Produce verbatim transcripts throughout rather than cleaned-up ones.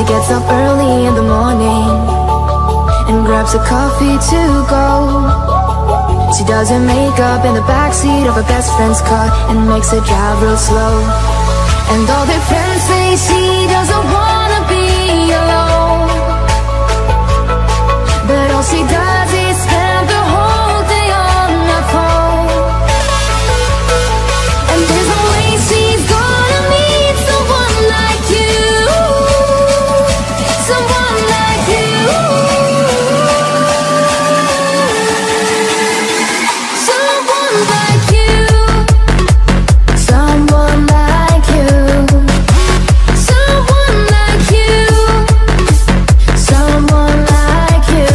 She gets up early in the morning and grabs a coffee to go. She does her makeup in the backseat of her best friend's car and makes her drive real slow. And all their friends say she doesn't wanna be alone, but all she does is spend the whole day on her phone. And there's no way she's gonna meet someone like you, someone like you, someone like you, someone like you, someone like you, someone like you.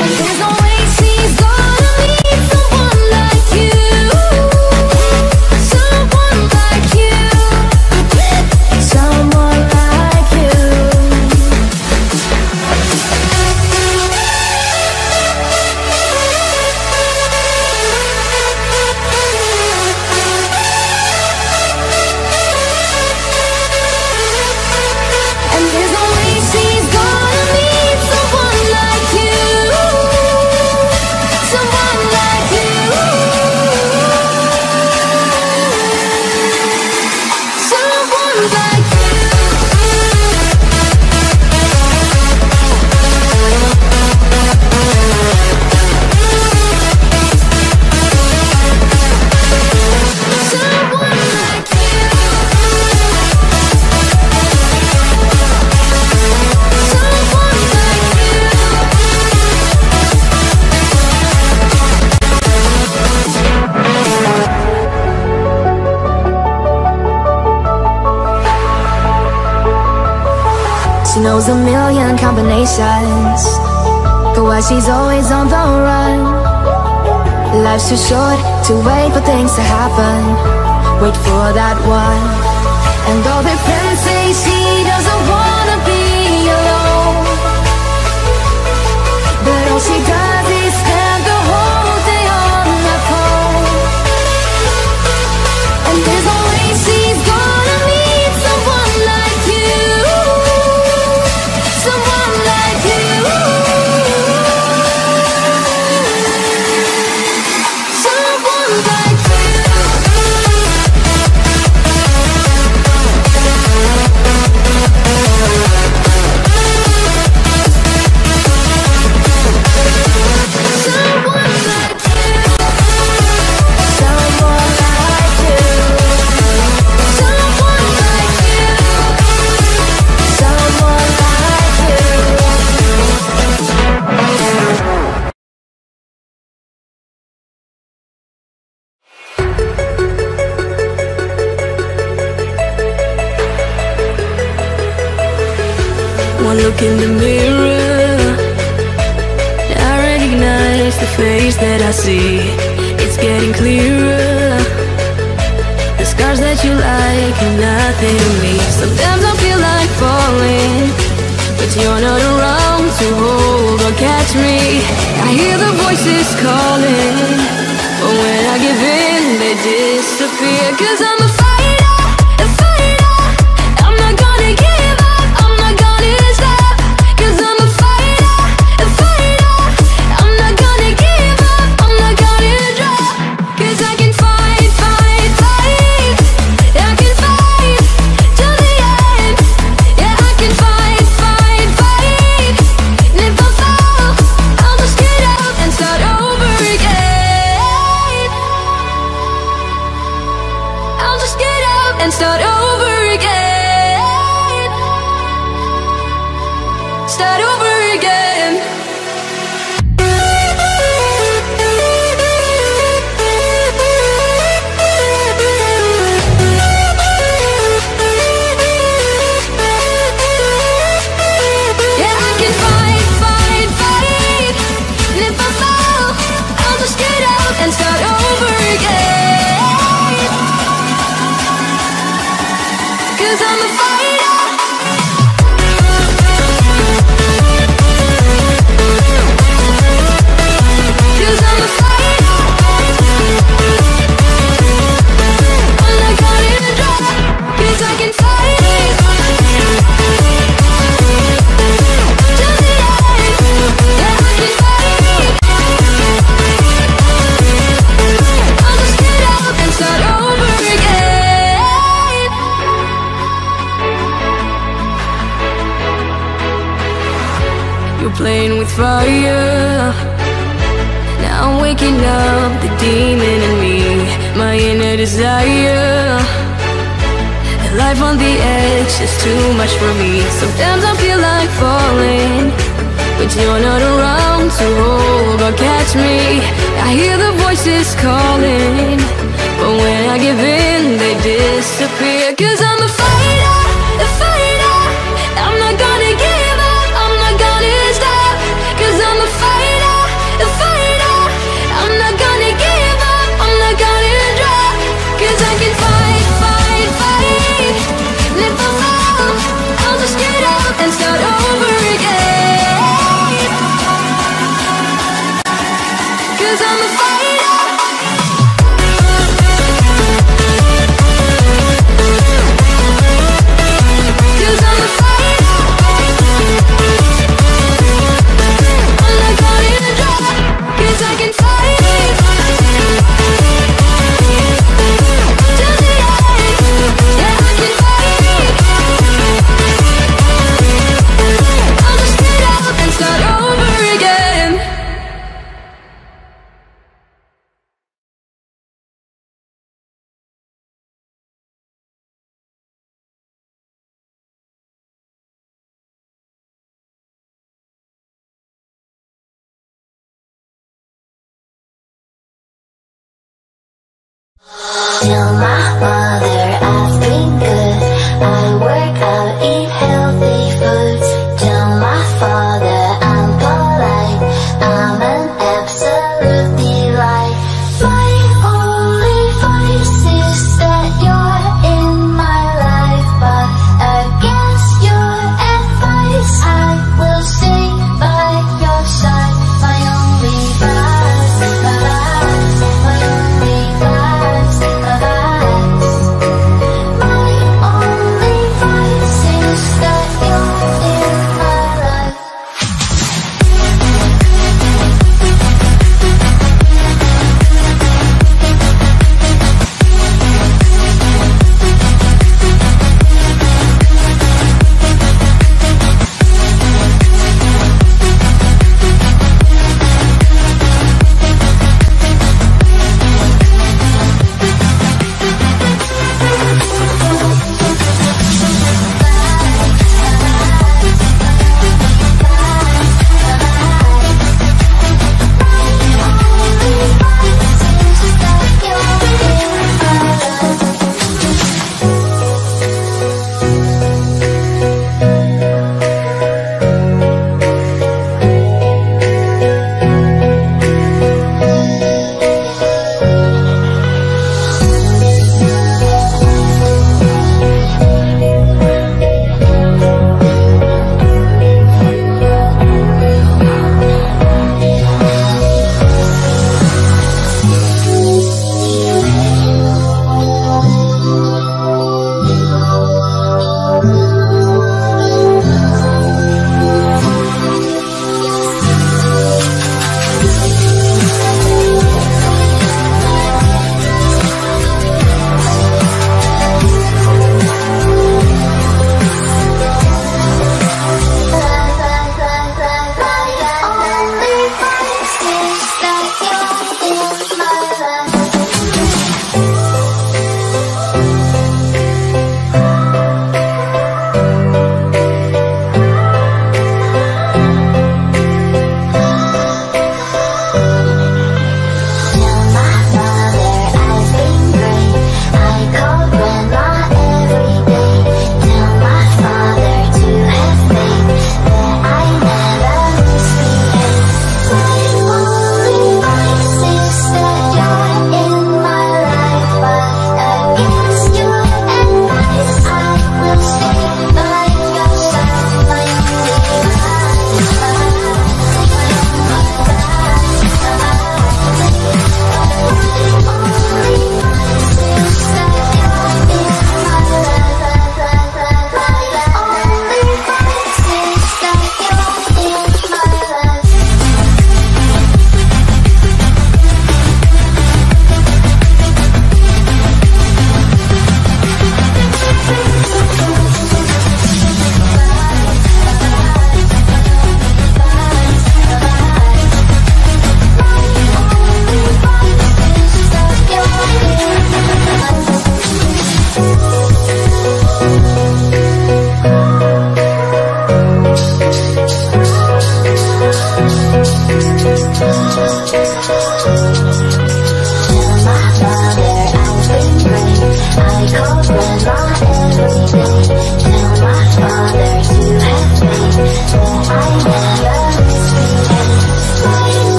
And there's no way she's gonna meet someone like you, someone like you, someone like you. And there's no way she's gonna meet someone like you, someone like you, someone like you, someone like you, someone like you. She knows a million combinations, but why she's always on the run. Life's too short to wait for things to happen. Wait for that one. And all their friends say she doesn't wanna be alone, but all she does is spend the whole day on her phone. And there's no way she's gonna meet someone like you, someone like you, someone like you. Someone like you, someone like you, someone like you, someone like you. One look in the mirror, I recognize the face that I see. It's getting clearer. The scars that you like are nothing to me. Sometimes I feel like falling, but you're not around to hold or catch me. I hear the voices calling, but when I give in, they disappear. Cause I'm a fighter, a fighter. I'm not gonna give up, I'm not gonna stop. Cause I'm a fighter, a fighter. I'm not gonna give up, I'm not gonna drop. Cause I can fight, fight, fight. I can fight till the end. Yeah, I can fight, fight, fight. And if I fall, I'll just get up and start over again. I'll just fire. Now I'm waking up the demon in me, my inner desire. Life on the edge is too much for me. Sometimes I feel like falling, but you're not around to hold or catch me. I hear the voices calling, but when I give in, they disappear. Cause I'm a fighter, a fighter. I'm not gonna give up, I'm not gonna stop. Cause I'm a fighter, a fighter. I'm not gonna give up, I'm not gonna drop. Cause I can fight, fight, fight. And if I fall, I'll just get up and start over again. Cause I'm a fighter. Till my mother I've been good, I work out, eat healthy foods. Till my father I'm polite, I'm an absolute delight. My only vice is that you're in my life, but against your advice I will stay by your side. My only vice, my vice, my only vice.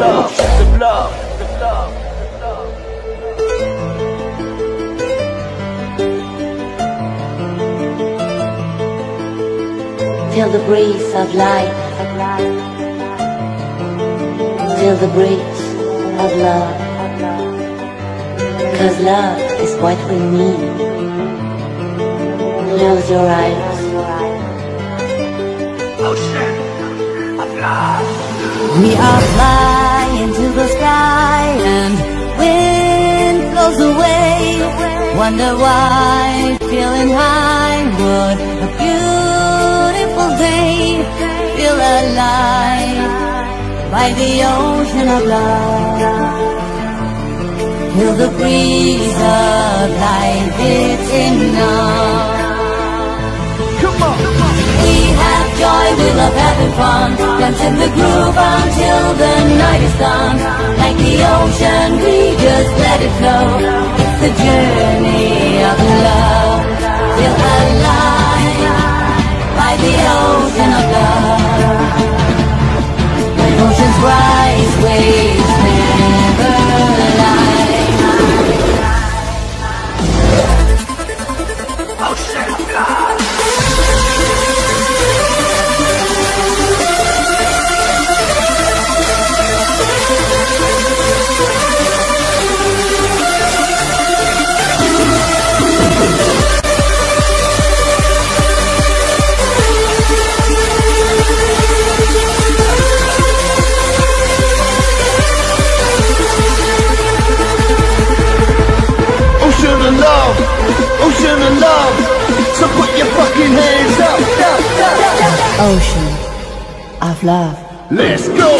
love, the love, the love, the love. Feel the breeze of life, feel the breeze of love, 'cause love is what we need. Close your eyes. Ocean of love. We are flying to the sky and wind blows away. Wonder why, feeling high, what a beautiful day. Feel alive by the ocean of love. Feel the breeze of life, it's enough. Come on, come on. We have joy, we love having fun. Dance in the groove until the night is done. Like the ocean, we just let it flow. It's the journey of love. Feel alive by the ocean of love. When oceans rise, waves never lie. Ocean of love, so put your fucking hands up, up, up, up. Ocean of love. Let's go!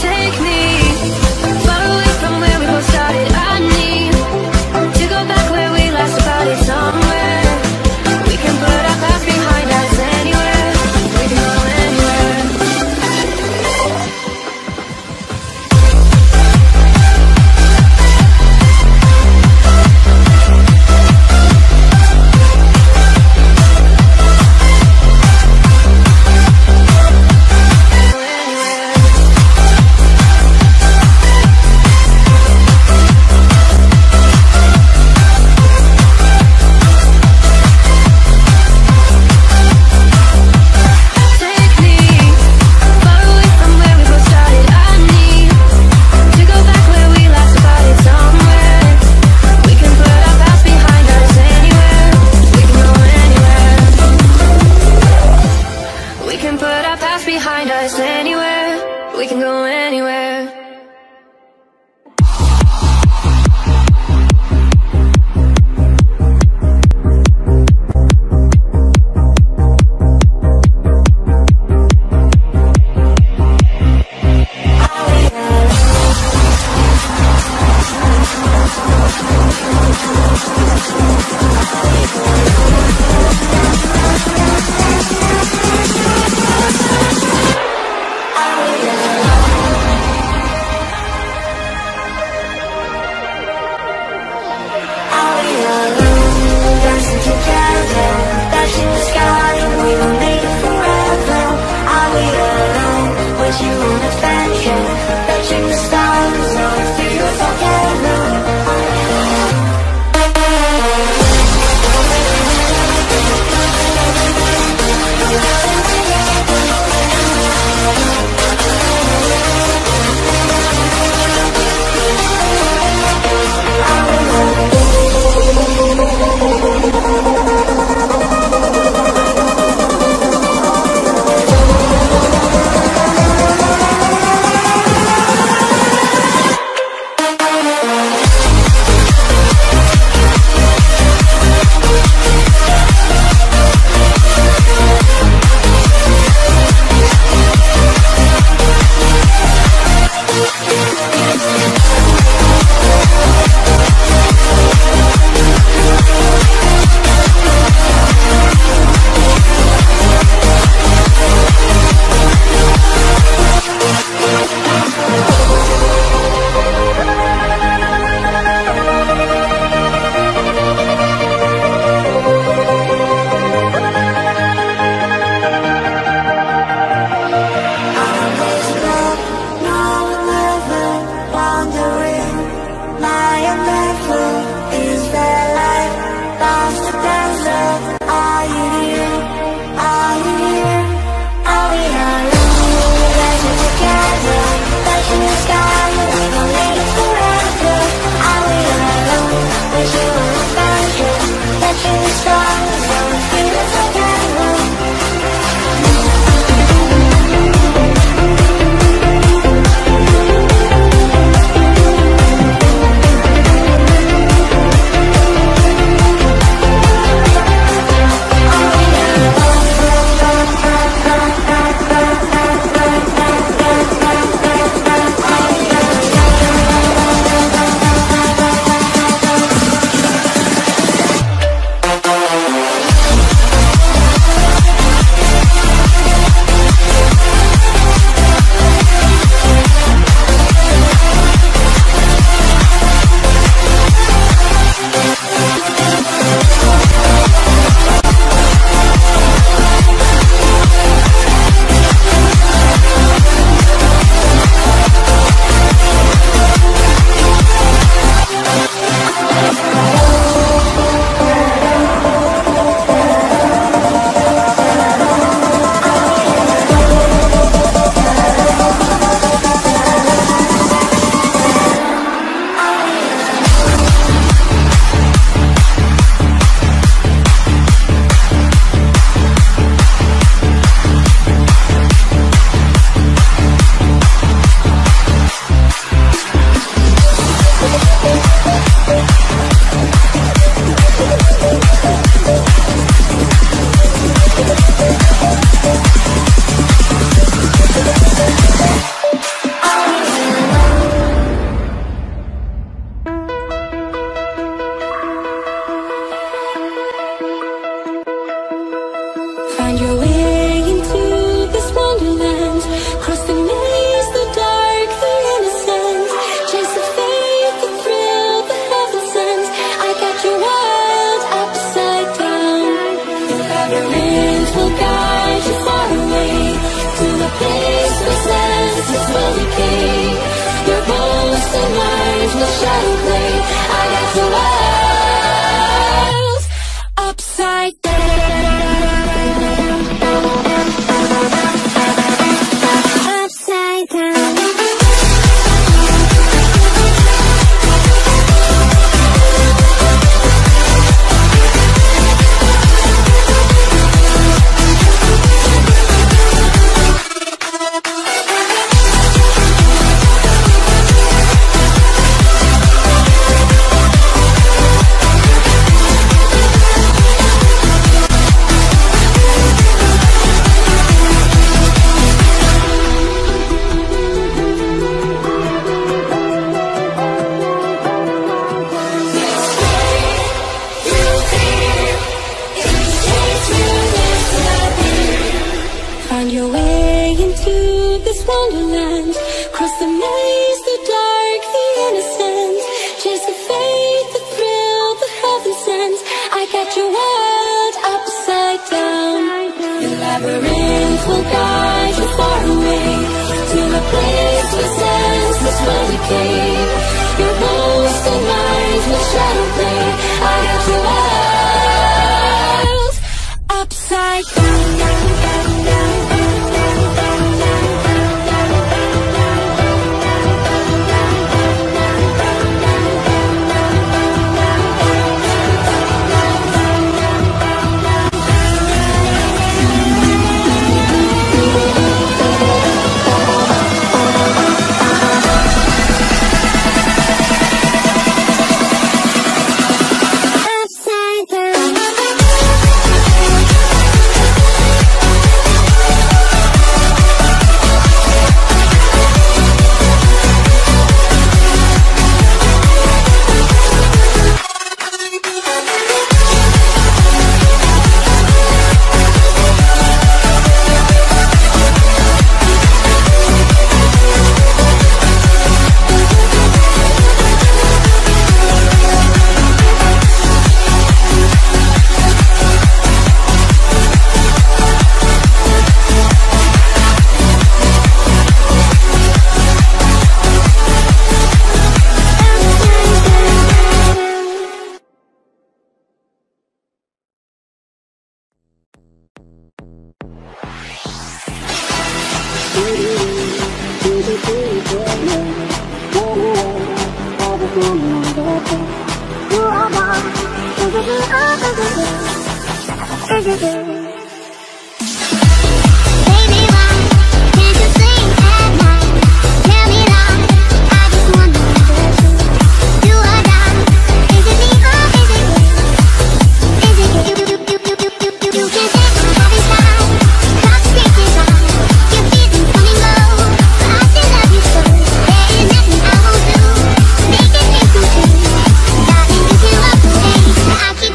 Take me far away from where we both started. I need to go back where we last started. left behind us anywhere. We can go anywhere. this wonderland. Cross the maze, the dark, the innocent. Chase the faith, the thrill, the heaven sent. I got your world upside down. The labyrinth will guide you far away to a place where senses will decay. Your ghost and mind will shadow play. I got your world upside down.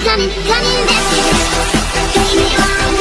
Coming, coming back here. Take me on.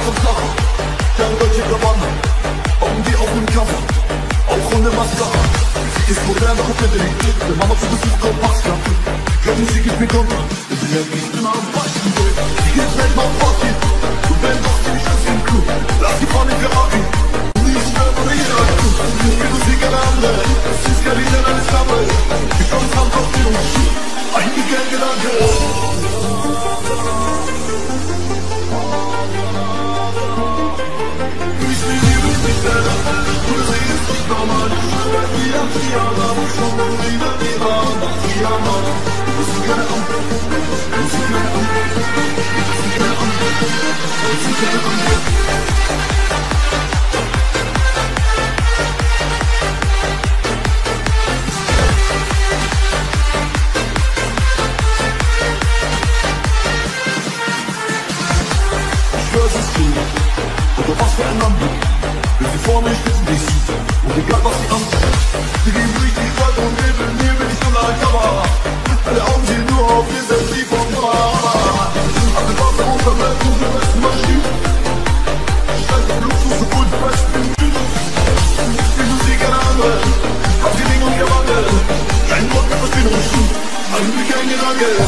auf dem Cover, der deutsche Gewandler, irgendwie auf dem Cover, auch ohne Mascara. Ist moderne Koketterie, der Mann auf dem Besuch kommt, macht's klappen. Glauben Sie, gibt mir Kontra, denn sie lernt nicht immer am falschen Weg. Sie geht schnell mal Party, und wenn doch, sie nicht aus dem Club. Lass die Pfanne für Abi, nicht mehr von ihr reiten. Mit uns die Gelande, es ist gar nicht alles dabei. Die Chance haben doch die uns schon, einige Gedanken. Ich höre es zu, oder was für ein Anblick. Wenn sie vor mir steht, nicht sieht, und egal was sie anfängt. Sie gehen durch die Stadt und nebeln, hier bin ich nur eine Kamera. Alle Augen sehen nur auf ihr selbst, die von Mama. Alle Wasser unter meinem Fuß, der besten Maschinen. Ich steige auf Luxus, obwohl die besten im Tüten. Die Musik an andere, auf die Dinge und ihr Wandel. Kein Wort mehr verstehen und stimmt, ein Blick, ein Gedanke. She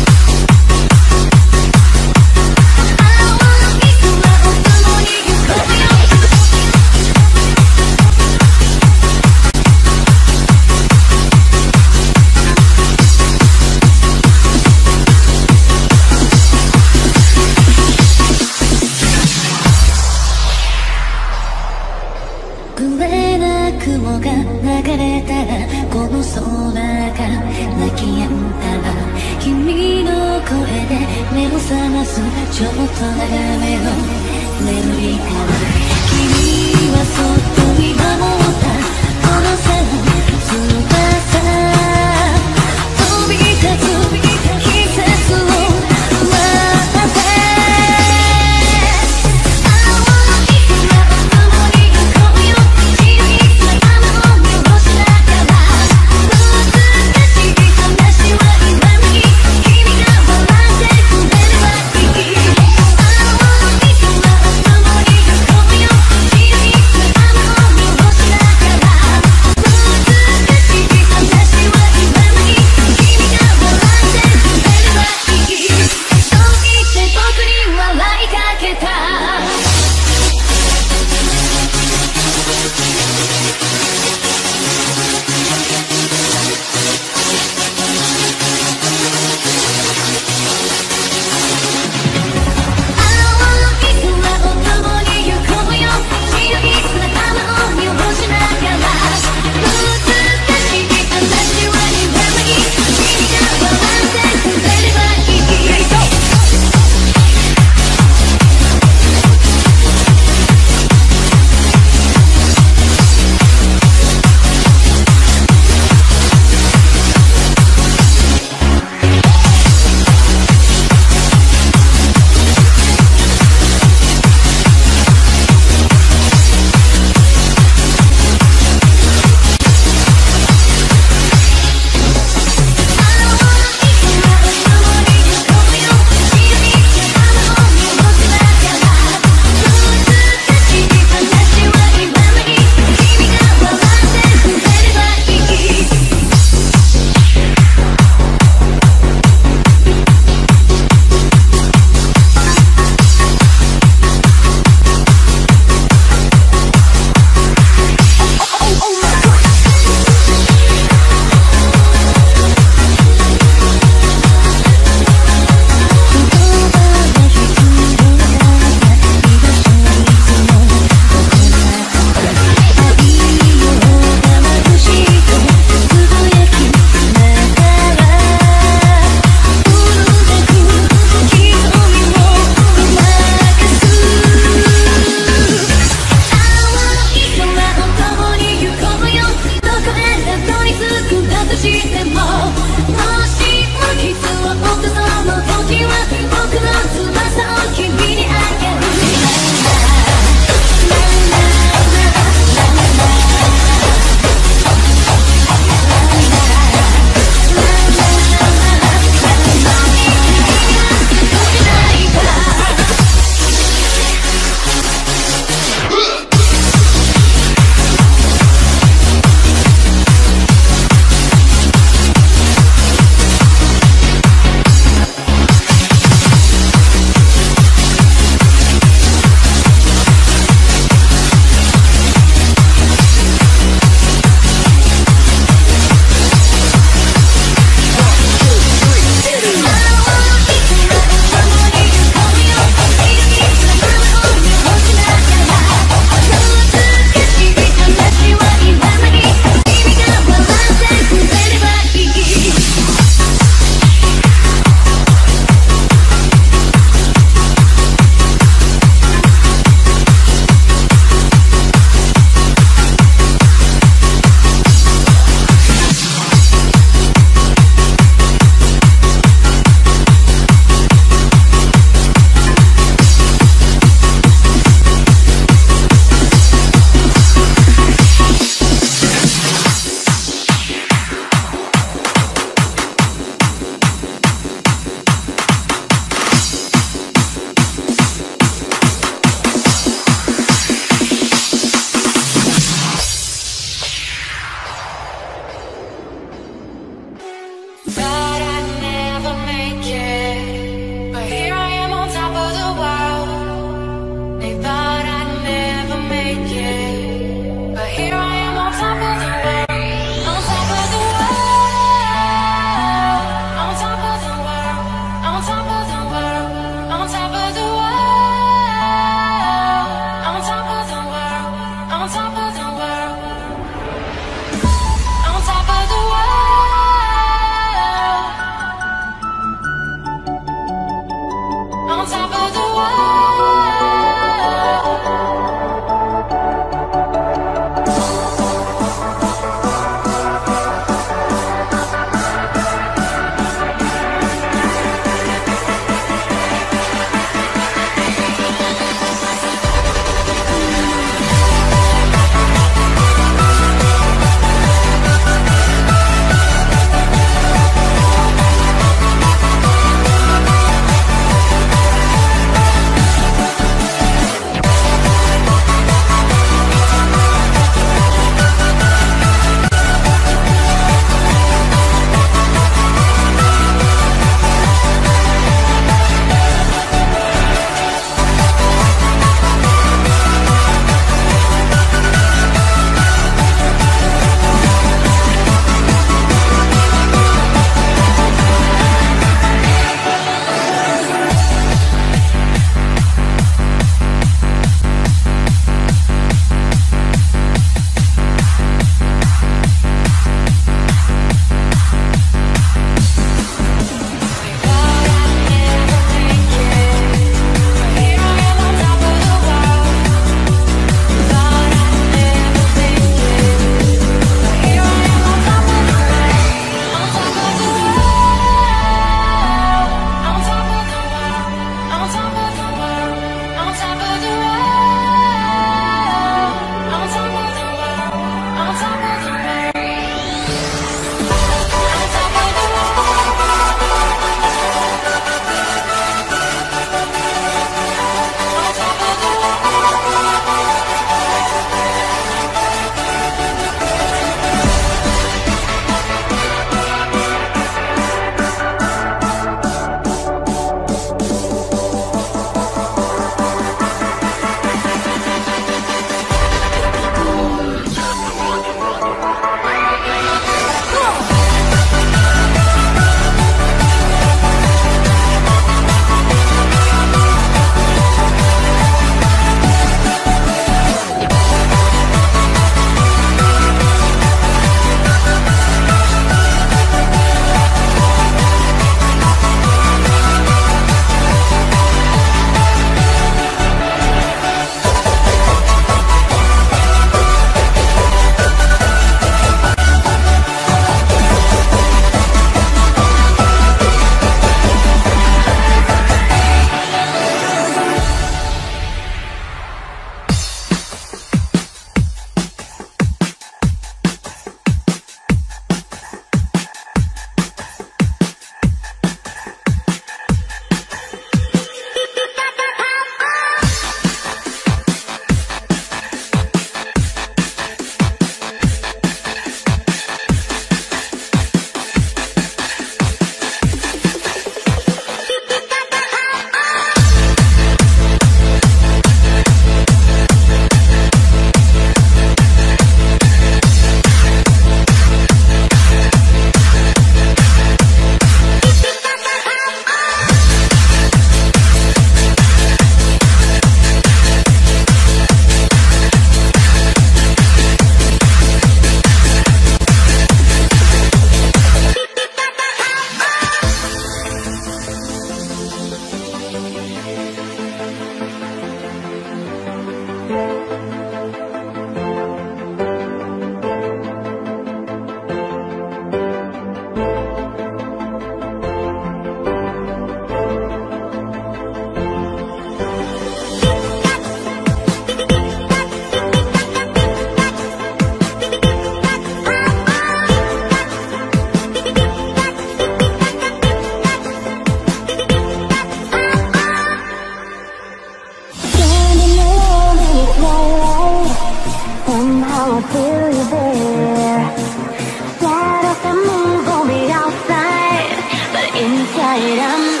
right, I'm scared.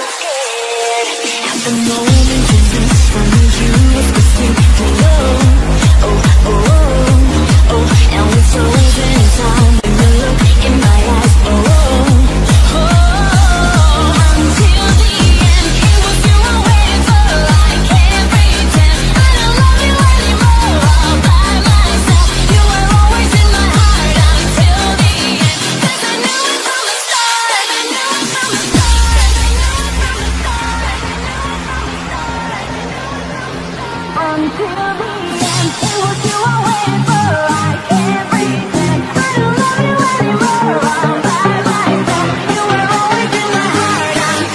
I've been going in business from you, it's missing below. Oh, oh, oh, oh, and we're frozen in time when you look in my eyes. Oh, oh, oh, until the end, it was you I'm waiting for. I can't pretend I don't love you anymore. All by myself, you were always in my heart. Until the end, cause I knew it from the start. I knew it from the start. Until the end, it was you I waited for. I can't pretend I don't love you anymore. All by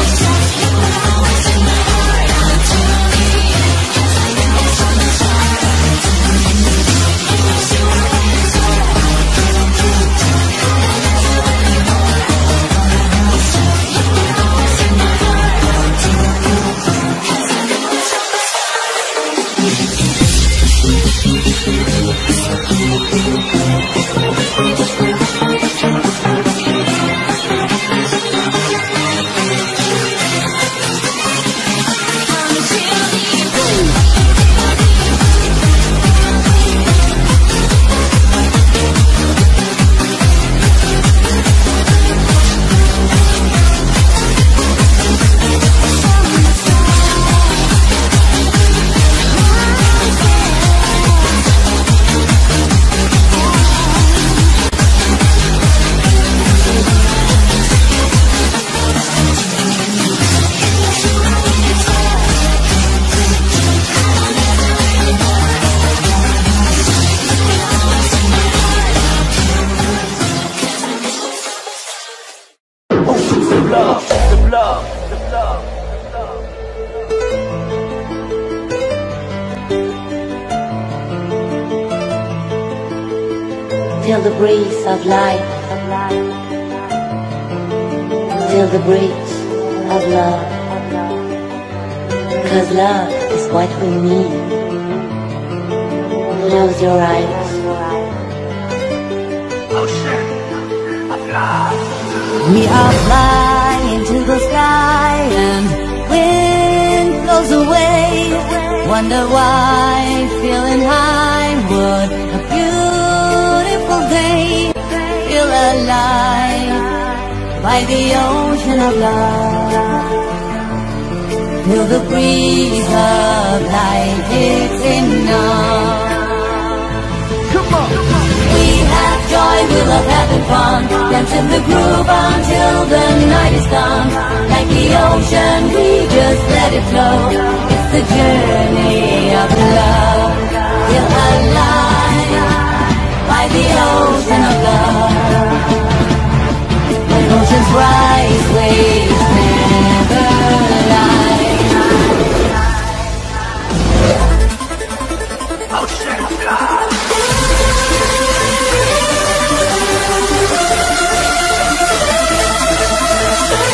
myself, you were always in my heart. Until the end, cause I knew it from the start.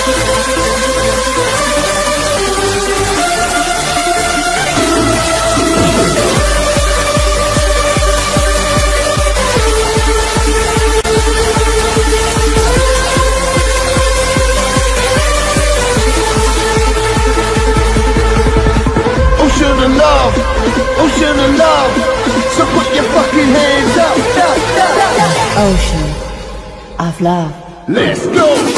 We'll be right back. Ocean of love. Let's go!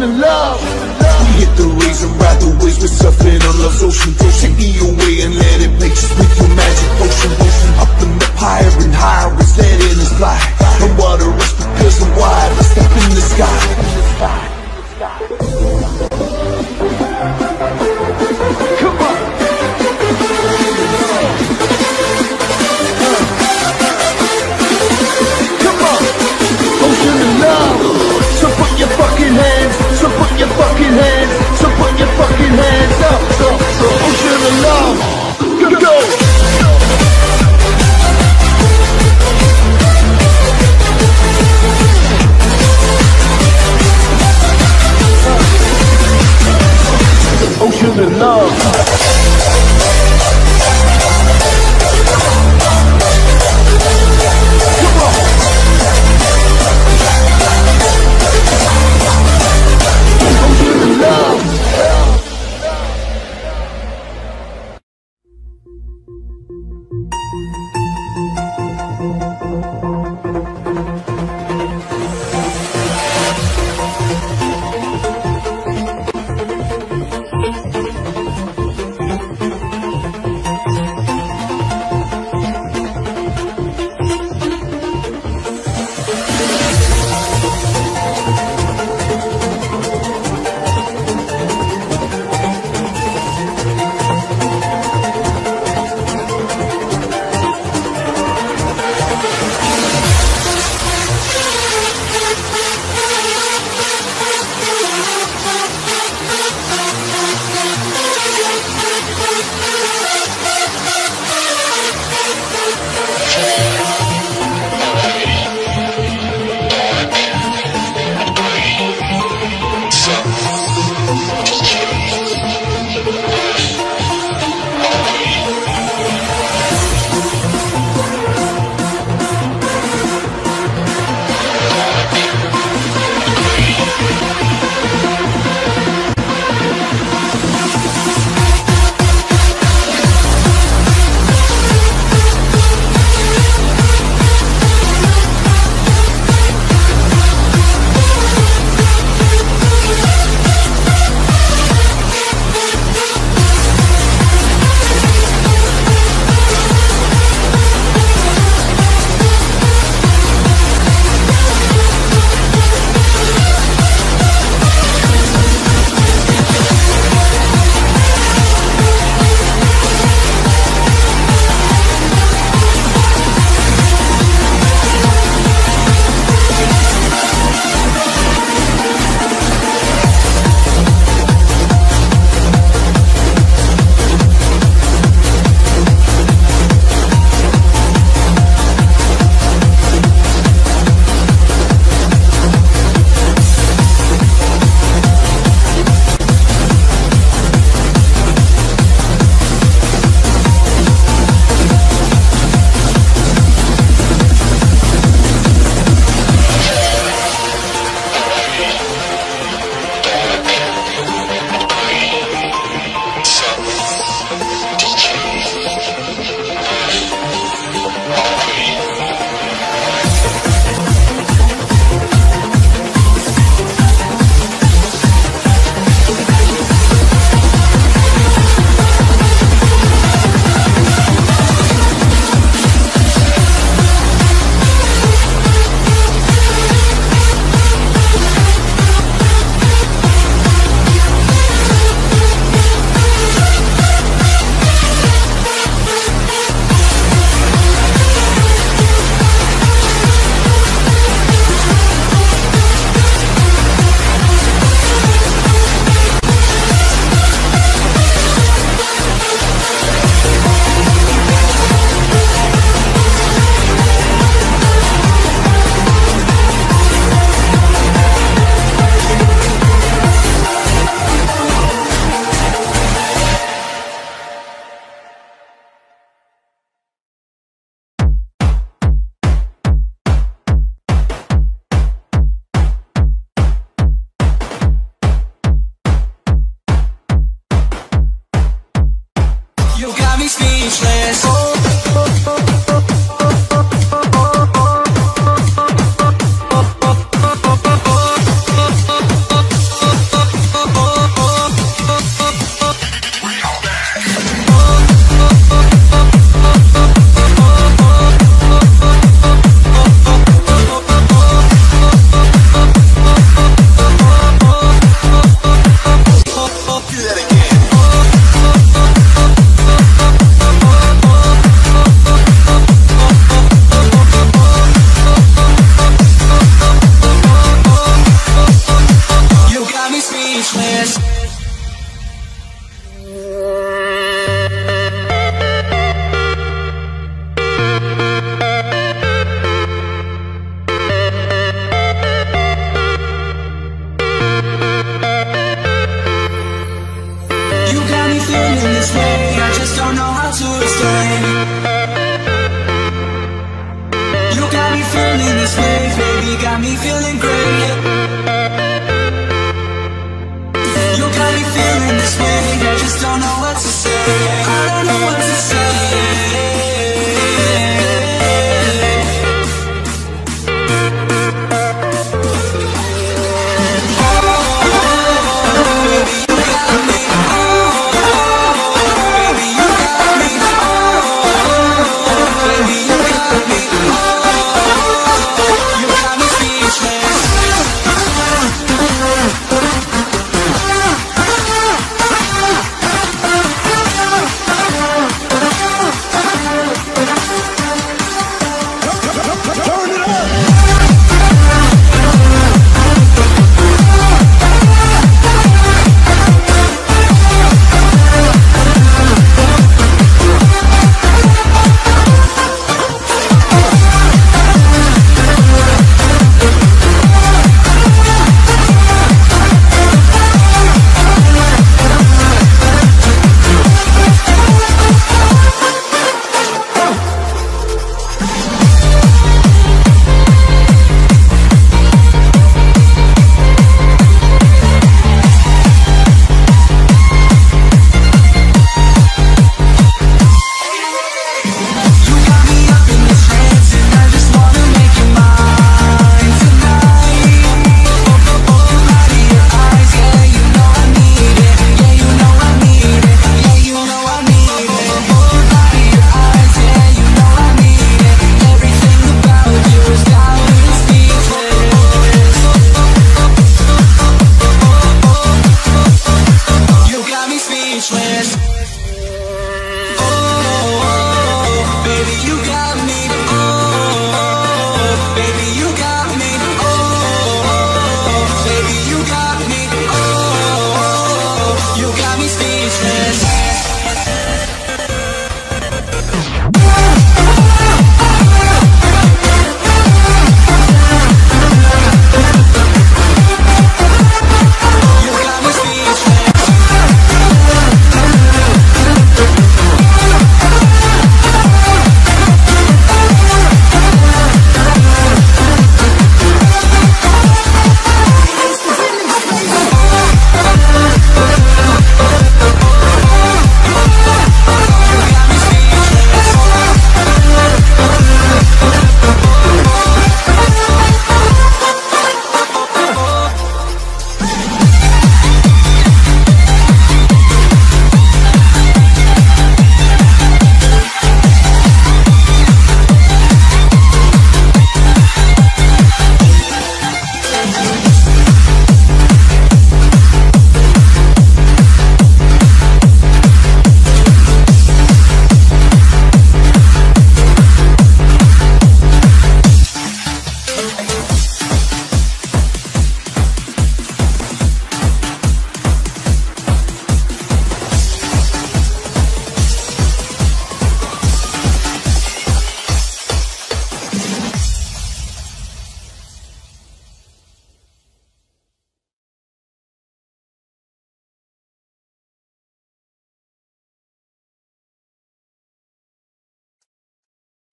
Love. We hit the rays and ride the waves. We're surfing on love's ocean. Take me away and let it play. Just with your magic potion. Up and up higher and higher. It's letting us fly. The water is because I'm wide. Let's step in the sky. Come on. Come on. Ocean of love. So put your fucking hands. So put your fucking hands, so put your fucking hands up, so, so ocean of love, go, go! Ocean of love. Come on! You got me speechless. Oh, oh, oh.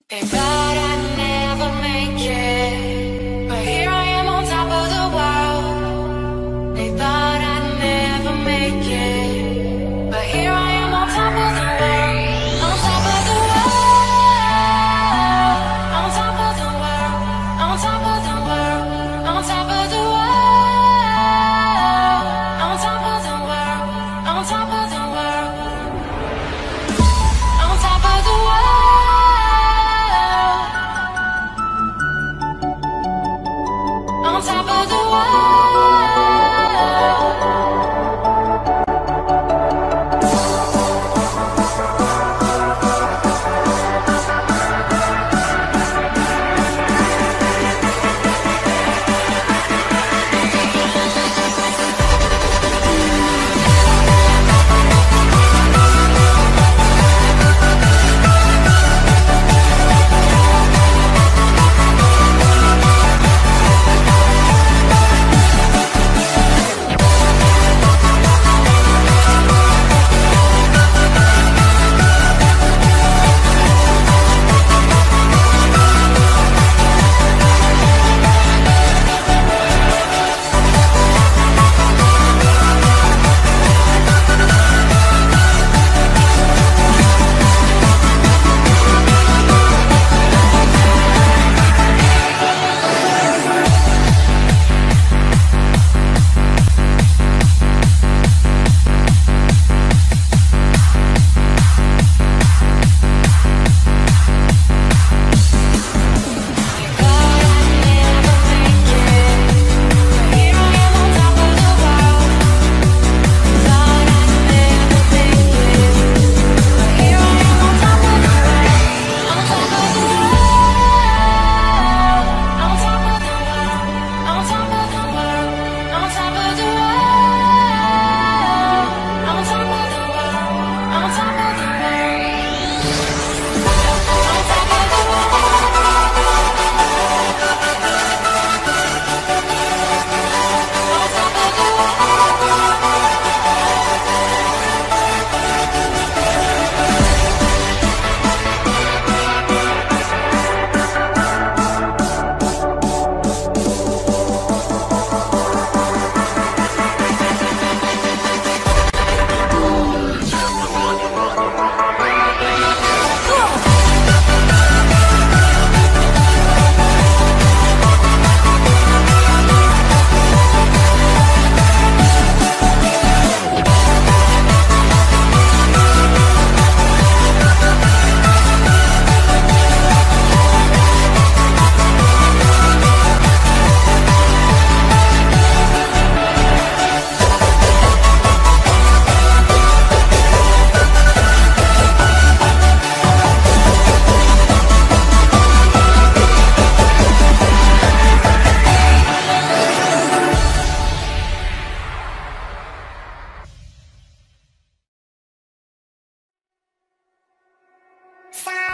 They thought I'd never make it, but here I am on top of the world. They thought I'd never make it, but here I am on top of the world.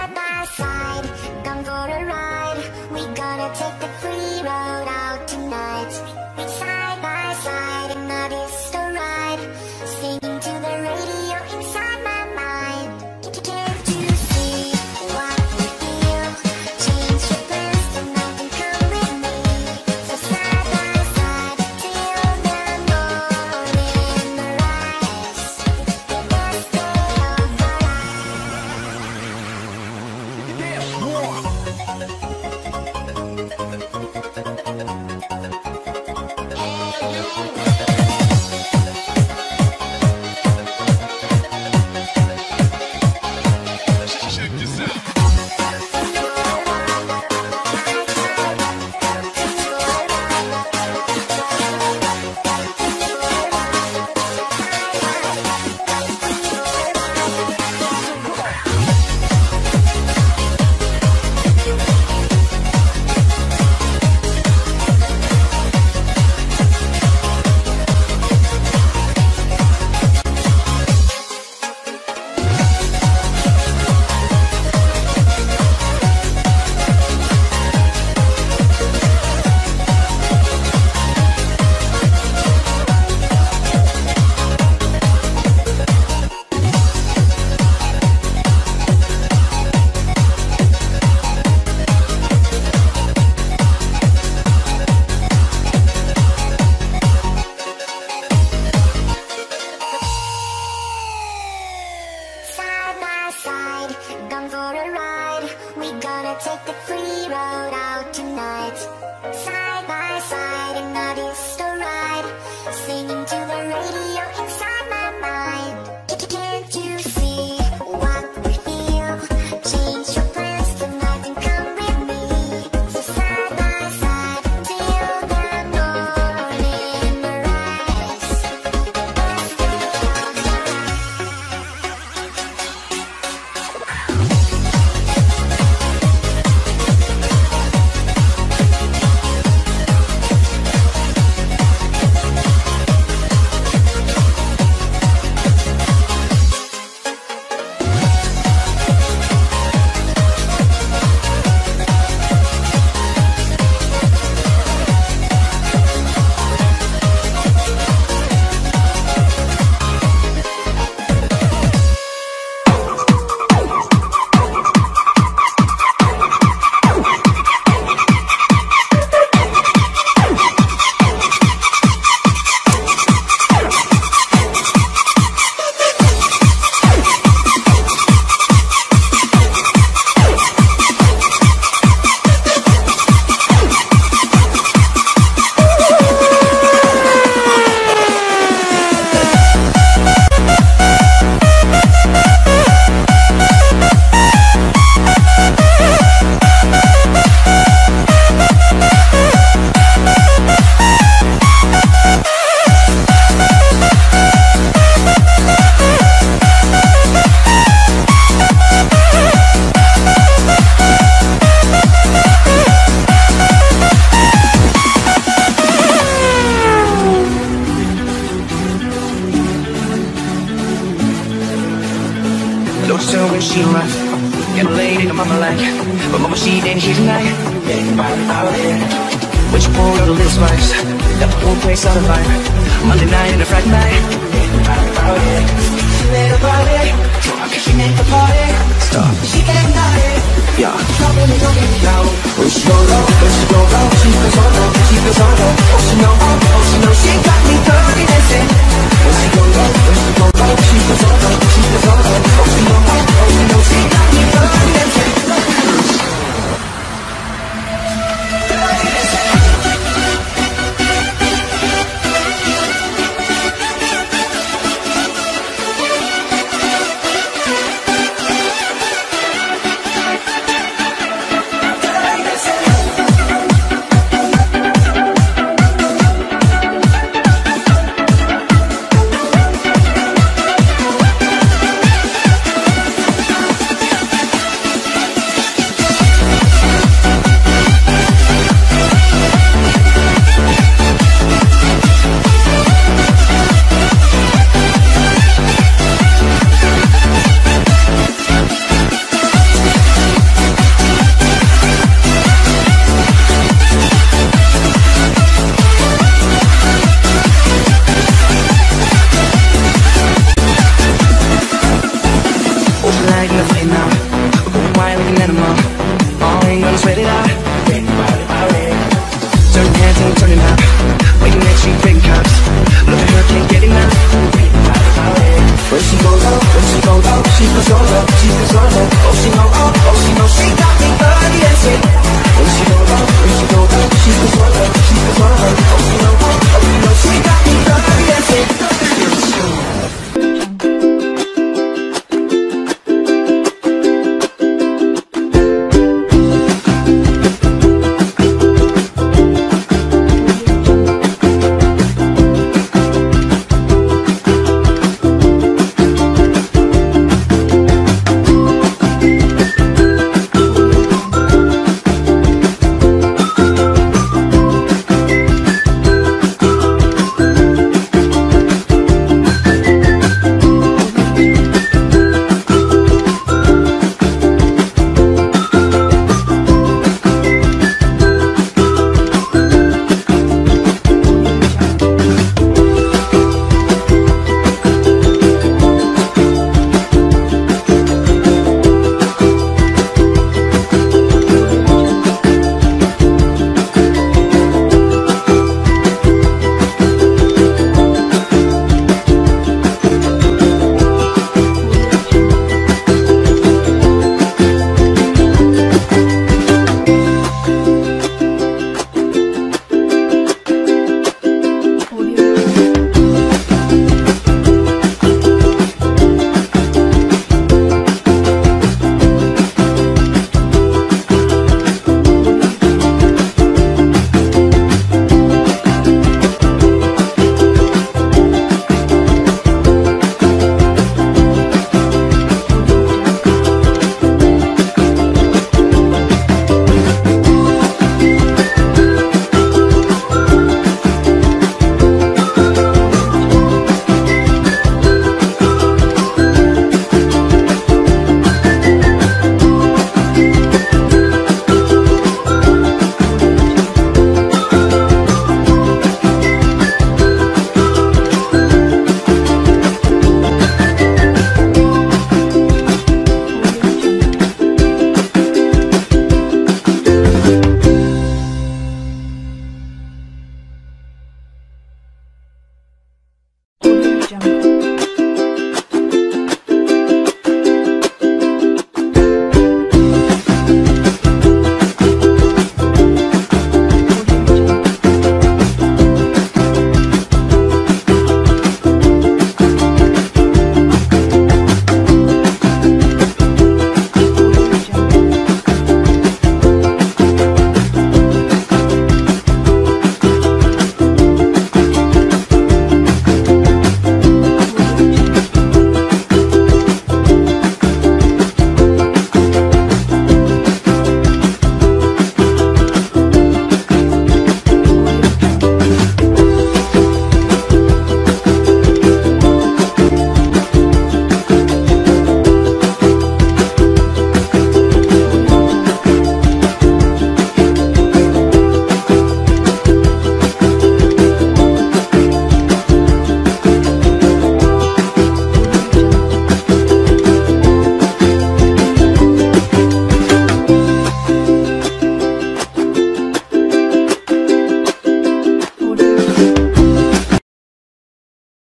side by side, come for a ride. We gonna take the free road out tonight. Side by side in the disco ride, singing to the radio inside my mind. Can't you see what we feel? Change your plans tonight and come with me. So side by side till the morning arrives, the best day of our lives. Yeah, more. Thank you. Come for a ride, we gonna take the free road out tonight. Side by side in the disco ride, singing to the radio inside my mind. Can't you see what we feel? Change your plans tonight and come with me. So side by side till the morning arrives, the best day of our lives. Looked her when she left, and laid in mama like, but mama she didn't hear tonight. Everybody out here, which pulled up the list vibes, got the whole place on the vibe. Monday night and a Friday night, everybody out here. She made a party, she made the party. Stop. She can't deny it. Yeah. Trouble is okay now. Oh she don't know, oh she don't know, she feels on low, she feels on low. Oh she know, oh she know, she got me dirty dancing. Oh she don't know, oh she don't know, she feels on low, she feels on low. to play now. Go wild like an animal. I ain't gonna sweat it out. Think about it, about it. Turn your hands and turn it up. Waiting at you, breaking cops. Look at her, can't get enough. Think about it, about it. Where she goes, where she goes, she goes, she goes, she goes.